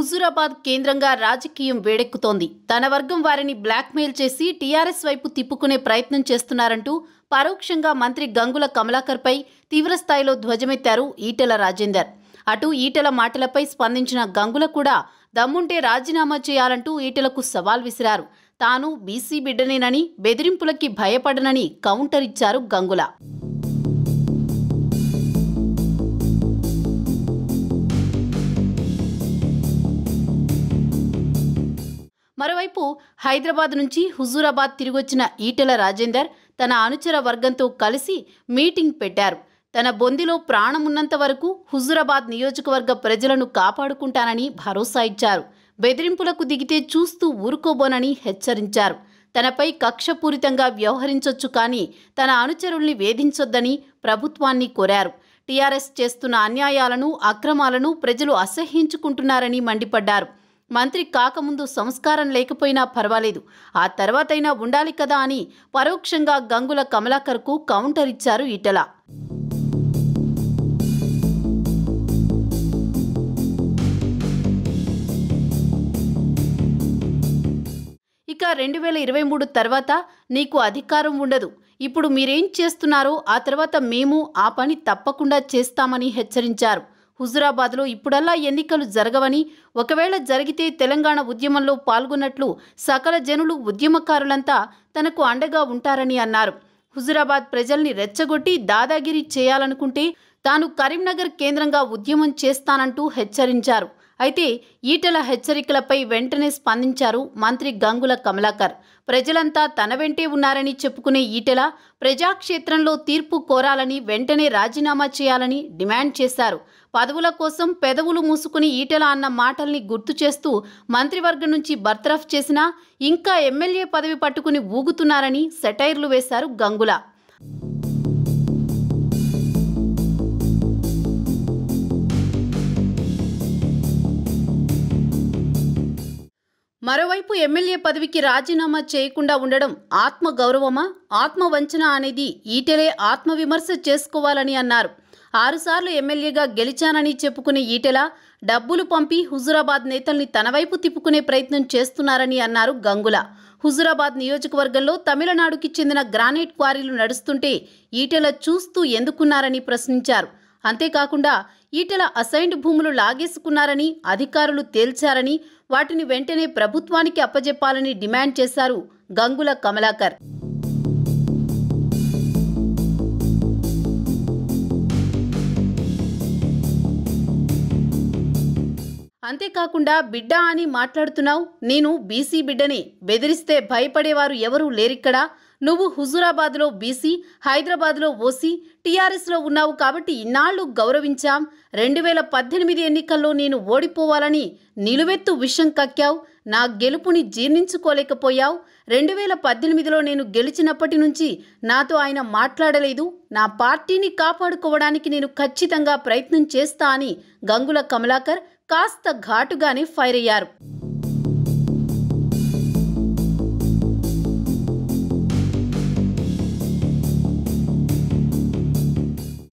హుజూరాబాద్ కేంద్రంగా రాజకీయం వేడెక్కుతోంది. తన వర్గం వారిని బ్లాక్మెయిల్ చేసి టీఆర్ఎస్ వైపు తిప్పుకునే ప్రయత్నం చేస్తున్నారంటూ పరోక్షంగా మంత్రి గంగుల కమలాకర్ పై తీవ్రస్థాయిలో ధ్వజమెత్తారు ఈటెల రాజేందర్. అటు ఈటెల మాటలపై స్పందించిన గంగుల కూడా దమ్ముంటే రాజీనామా చేయాలంటూ ఈటెలకు సవాల్ విసిరారు. తాను బీసీ బిడ్డనేనని, బెదిరింపులకి భయపడనని కౌంటర్ ఇచ్చారు గంగుల. మరోవైపు హైదరాబాద్ నుంచి హుజూరాబాద్ తిరిగొచ్చిన ఈటెల రాజేందర్ తన అనుచర వర్గంతో కలిసి మీటింగ్ పెట్టారు. తన బొందిలో ప్రాణమున్నంత వరకు హుజూరాబాద్ నియోజకవర్గ ప్రజలను కాపాడుకుంటానని భరోసా ఇచ్చారు. బెదిరింపులకు దిగితే చూస్తూ ఊరుకోబోనని హెచ్చరించారు. తనపై కక్షపూరితంగా వ్యవహరించొచ్చు, కానీ తన అనుచరుల్ని వేధించొద్దని ప్రభుత్వాన్ని కోరారు. టీఆర్ఎస్ చేస్తున్న అన్యాయాలను, అక్రమాలను ప్రజలు అసహ్యించుకుంటున్నారని మండిపడ్డారు. మంత్రి కాకముందు సంస్కారం లేకపోయినా పర్వాలేదు, ఆ తర్వాతైనా ఉండాలి కదా అని పరోక్షంగా గంగుల కమలాకర్కు కౌంటర్ ఇచ్చారు ఈటెల. ఇక 2023 తర్వాత నీకు అధికారం ఉండదు, ఇప్పుడు మీరేం చేస్తున్నారో ఆ తర్వాత మేము ఆ పని తప్పకుండా చేస్తామని హెచ్చరించారు. హుజూరాబాద్లో ఇప్పుడల్లా ఎన్నికలు జరగవని, ఒకవేళ జరిగితే తెలంగాణ ఉద్యమంలో పాల్గొన్నట్లు సకల జనులు, ఉద్యమకారులంతా తనకు అండగా ఉంటారని అన్నారు. హుజూరాబాద్ ప్రజల్ని రెచ్చగొట్టి దాదాగిరీ చేయాలనుకుంటే తాను కరీంనగర్ కేంద్రంగా ఉద్యమం చేస్తానంటూ హెచ్చరించారు. అయితే ఈటెల హెచ్చరికలపై వెంటనే స్పందించారు మంత్రి గంగుల కమలాకర్. ప్రజలంతా తన వెంటే ఉన్నారని చెప్పుకునే ఈటెల ప్రజాక్షేత్రంలో తీర్పు కోరాలని, వెంటనే రాజీనామా చేయాలని డిమాండ్ చేశారు. పదవుల కోసం పెదవులు మూసుకుని ఈటెల అన్న మాటల్ని గుర్తు చేస్తూ మంత్రివర్గం నుంచి బర్తరఫ్ చేసినా ఇంకా ఎమ్మెల్యే పదవి పట్టుకుని ఊగుతున్నారని సెటైర్లు వేశారు గంగుల. మరోవైపు ఎమ్మెల్యే పదవికి రాజీనామా చేయకుండా ఉండడం ఆత్మగౌరవమా, ఆత్మవంచన అనేది ఈటెలే ఆత్మవిమర్శ చేసుకోవాలని అన్నారు. 6 సార్లు ఎమ్మెల్యేగా గెలిచానని చెప్పుకునే ఈటెల డబ్బులు పంపి హుజూరాబాద్ నేతల్ని తనవైపు తిప్పుకునే ప్రయత్నం చేస్తున్నారని అన్నారు గంగుల. హుజూరాబాద్ నియోజకవర్గంలో తమిళనాడుకి చెందిన గ్రానైట్ క్వారీలు నడుస్తుంటే ఈటెల చూస్తూ ఎందుకున్నారని ప్రశ్నించారు. అంతేకాకుండా ఈటెల అసైన్డ్ భూములు లాగేసుకున్నారని అధికారులు తేల్చారని, వాటిని వెంటనే ప్రభుత్వానికి అప్పజెప్పాలని డిమాండ్ చేశారు గంగుల కమలాకర్. అంతేకాకుండా బిడ్డ అని మాట్లాడుతున్నావు, నేను బీసీ బిడ్డనే, బెదిరిస్తే భయపడేవారు ఎవరూ లేరిక్కడా, నువ్వు హుజూరాబాద్లో బీసీ, హైదరాబాద్లో ఓసీ, టీఆర్ఎస్లో ఉన్నావు కాబట్టి ఇన్నాళ్లు గౌరవించాం, 2018 ఎన్నికల్లో నేను ఓడిపోవాలని నిలువెత్తు విషం కక్కావు, నా గెలుపుని జీర్ణించుకోలేకపోయావు, 2018లో నేను గెలిచినప్పటి నుంచి నాతో ఆయన మాట్లాడలేదు, నా పార్టీని కాపాడుకోవడానికి నేను ఖచ్చితంగా ప్రయత్నం చేస్తా అని గంగుల కమలాకర్ కాస్త ఘాటుగానే ఫైర్ అయ్యారు.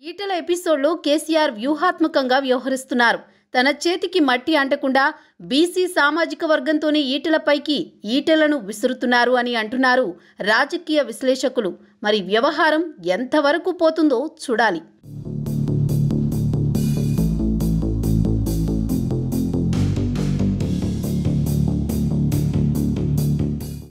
ఈటెల ఎపిసోడ్లో కేసీఆర్ వ్యూహాత్మకంగా వ్యవహరిస్తున్నారు. తన చేతికి మట్టి అంటకుండా బీసీ సామాజిక వర్గంతోనే ఈటెలపైకి ఈటెలను విసురుతున్నారు అని అంటున్నారు రాజకీయ విశ్లేషకులు. మరి వ్యవహారం ఎంతవరకు పోతుందో చూడాలి.